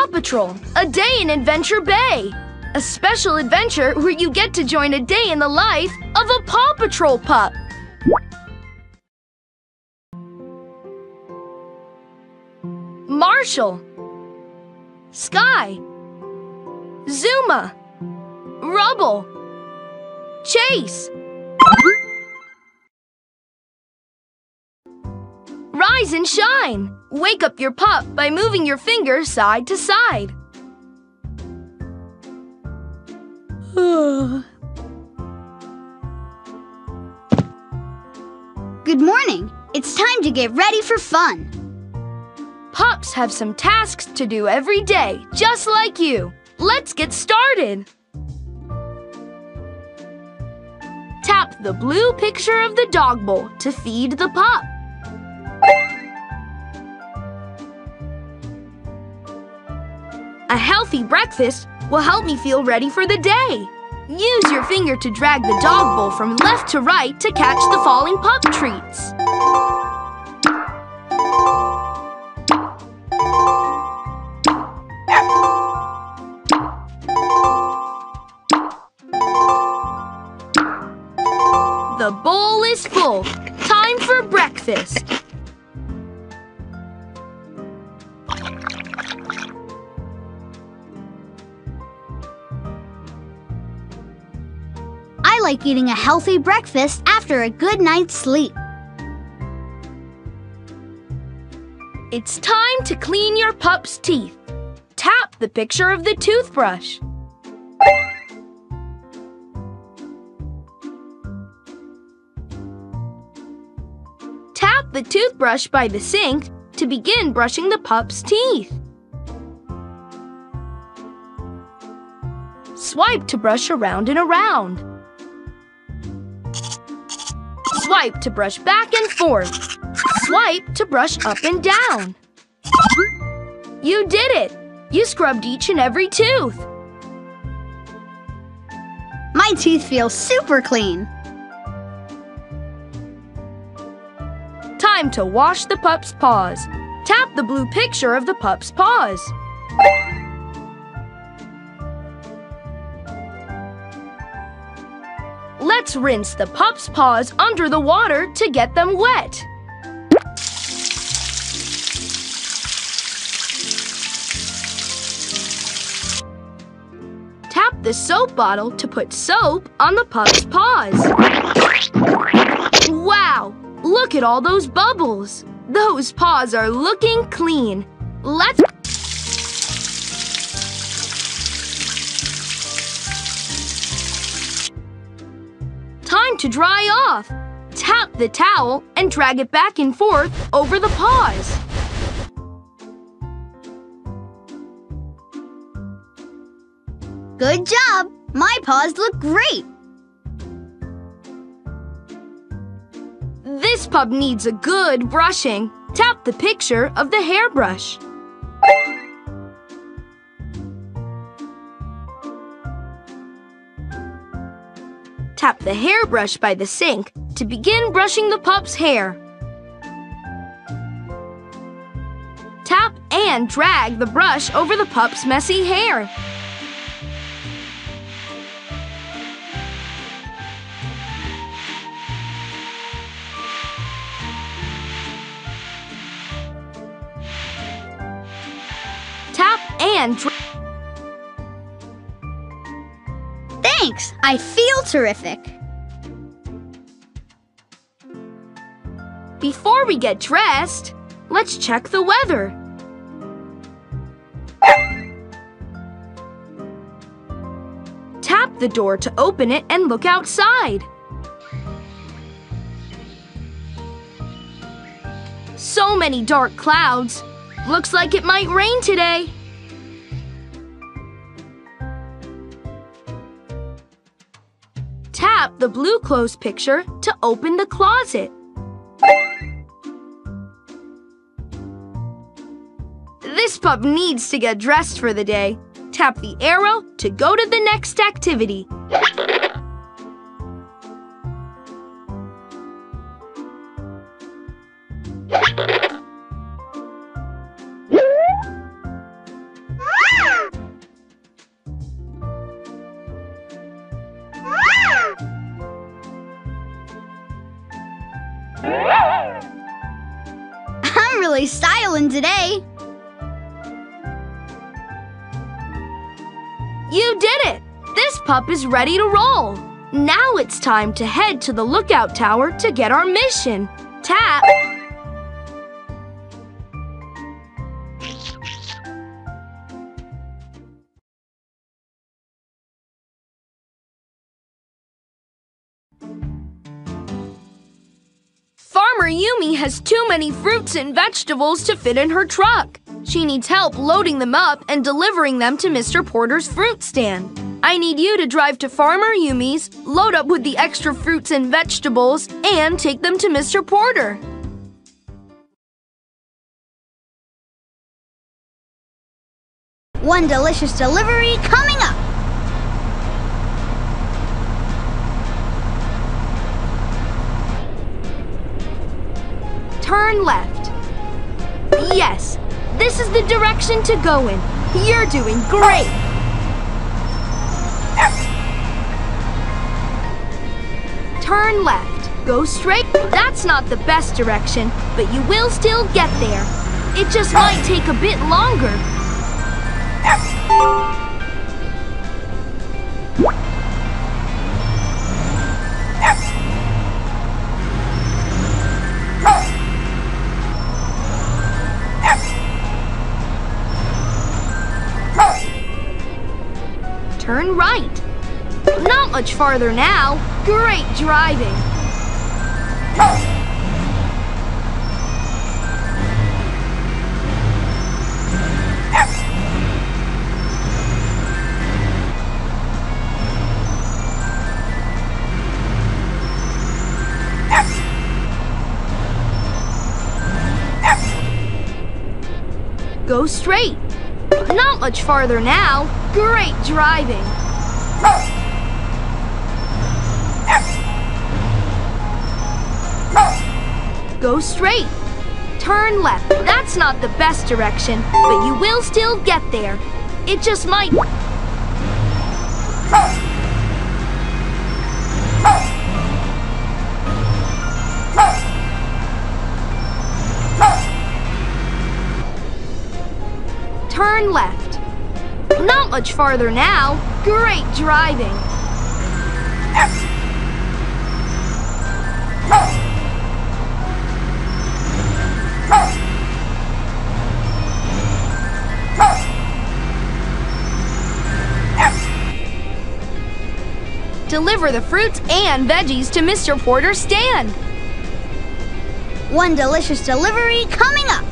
Paw Patrol, a day in Adventure Bay. A special adventure where you get to join a day in the life of a Paw Patrol pup. Marshall, Skye, Zuma, Rubble, Chase, Rise and Shine! Wake up your pup by moving your finger side to side. Good morning. It's time to get ready for fun. Pups have some tasks to do every day, just like you. Let's get started. Tap the blue picture of the dog bowl to feed the pup. A healthy breakfast will help me feel ready for the day. Use your finger to drag the dog bowl from left to right to catch the falling pup treats. The bowl is full. Time for breakfast. I like eating a healthy breakfast after a good night's sleep. It's time to clean your pup's teeth. Tap the picture of the toothbrush. Tap the toothbrush by the sink to begin brushing the pup's teeth. Swipe to brush around and around. Swipe to brush back and forth. Swipe to brush up and down. You did it! You scrubbed each and every tooth. My teeth feel super clean. Time to wash the pup's paws. Tap the blue picture of the pup's paws. Let's rinse the pup's paws under the water to get them wet. Tap the soap bottle to put soap on the pup's paws. Wow! Look at all those bubbles! Those paws are looking clean. Let's to dry off. Tap the towel and drag it back and forth over the paws. Good job! My paws look great! This pup needs a good brushing. Tap the picture of the hairbrush. Tap the hairbrush by the sink to begin brushing the pup's hair. Tap and drag the brush over the pup's messy hair. Tap and drag. Thanks! I feel terrific! Before we get dressed, let's check the weather. Tap the door to open it and look outside. So many dark clouds. Looks like it might rain today. Tap the blue clothes picture to open the closet. This pup needs to get dressed for the day. Tap the arrow to go to the next activity. I'm really styling today. You did it! This pup is ready to roll. Now it's time to head to the lookout tower to get our mission. Tap. Farmer Yumi has too many fruits and vegetables to fit in her truck. She needs help loading them up and delivering them to Mr. Porter's fruit stand. I need you to drive to Farmer Yumi's, load up with the extra fruits and vegetables, and take them to Mr. Porter. One delicious delivery coming up! Turn left. Yes, this is the direction to go in. You're doing great! Turn left. Go straight. That's not the best direction, but you will still get there. It just might take a bit longer. Turn right. Not much farther now. Great driving. Go straight. Not much farther now. Great driving. Go straight. Turn left. That's not the best direction, but you will still get there. It just might. Turn left. Not much farther now. Great driving. Deliver the fruits and veggies to Mr. Porter's stand. One delicious delivery coming up.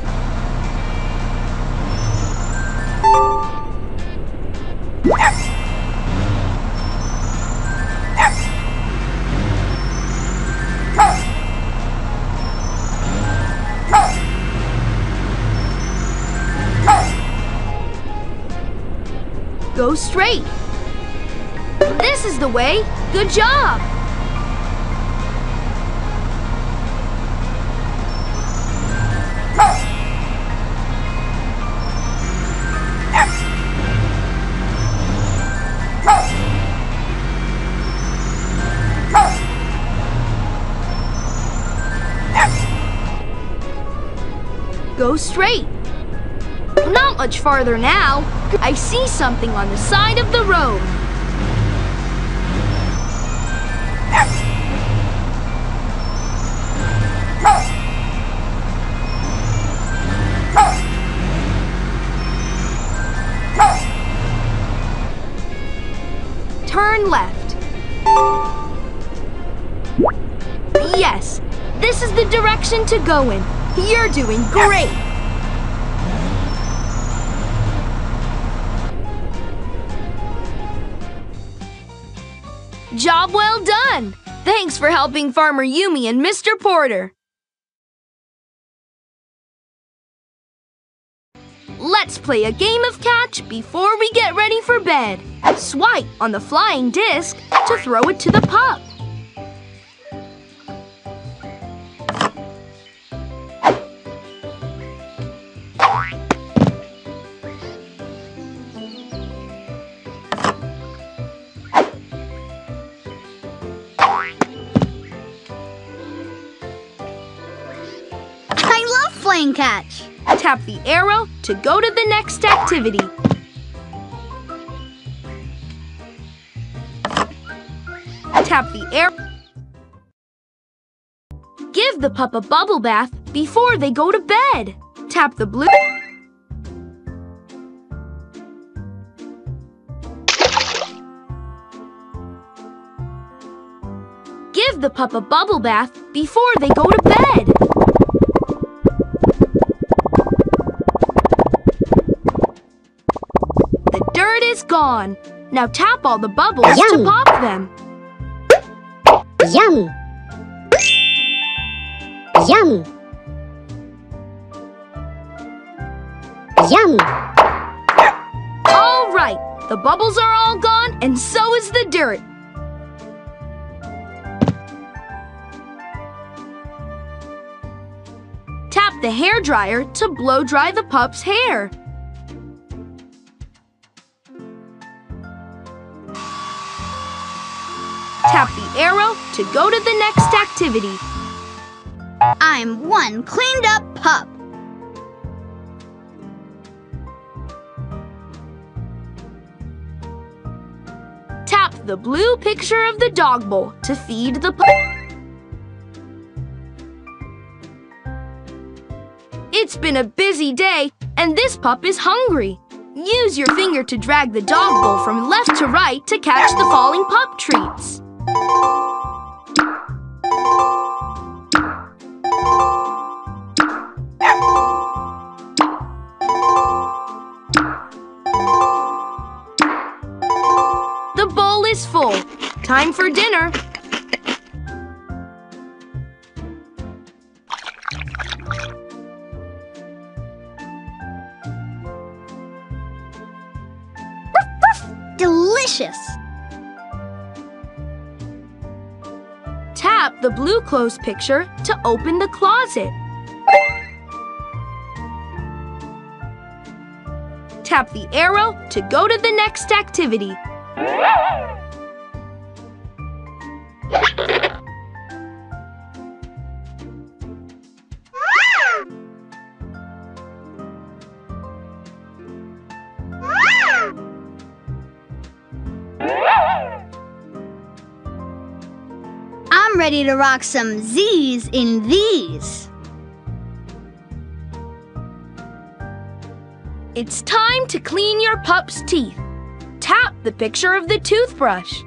Go straight. This is the way. Good job. Go straight. Not much farther now. I see something on the side of the road. Turn left. Yes, this is the direction to go in. You're doing great. Job well done! Thanks for helping Farmer Yumi and Mr. Porter. Let's play a game of catch before we get ready for bed. Swipe on the flying disc to throw it to the pup. playing catch. Tap the arrow to go to the next activity. Tap the arrow. Give the pup a bubble bath before they go to bed. Tap the blue. Give the pup a bubble bath before they go to bed. The dirt is gone. Now tap all the bubbles to pop them. Yum! Yum! Yum! All right, the bubbles are all gone and so is the dirt. Tap the hair dryer to blow dry the pup's hair. Tap the arrow to go to the next activity. I'm one cleaned up pup. Tap the blue picture of the dog bowl to feed the pup. It's been a busy day and this pup is hungry. Use your finger to drag the dog bowl from left to right to catch the falling pup treats. The bowl is full. Time for dinner. Delicious. Tap the blue clothes picture to open the closet. Tap the arrow to go to the next activity. I'm ready to rock some Z's in these. It's time to clean your pup's teeth. Tap the picture of the toothbrush.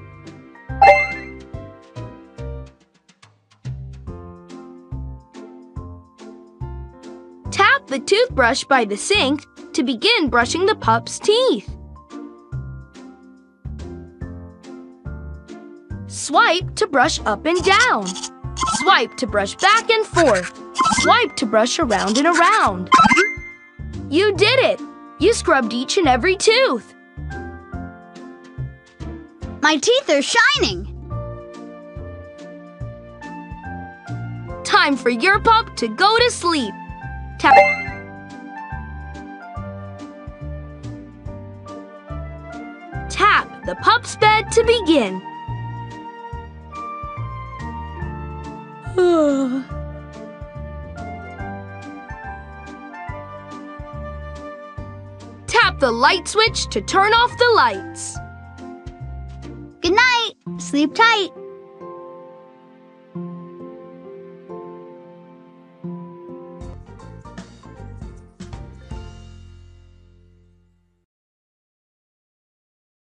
Tap the toothbrush by the sink to begin brushing the pup's teeth. Swipe to brush up and down. Swipe to brush back and forth. Swipe to brush around and around. You did it! You scrubbed each and every tooth. My teeth are shining. Time for your pup to go to sleep. Tap the pup's bed to begin. Tap the light switch to turn off the lights. Good night. Sleep tight.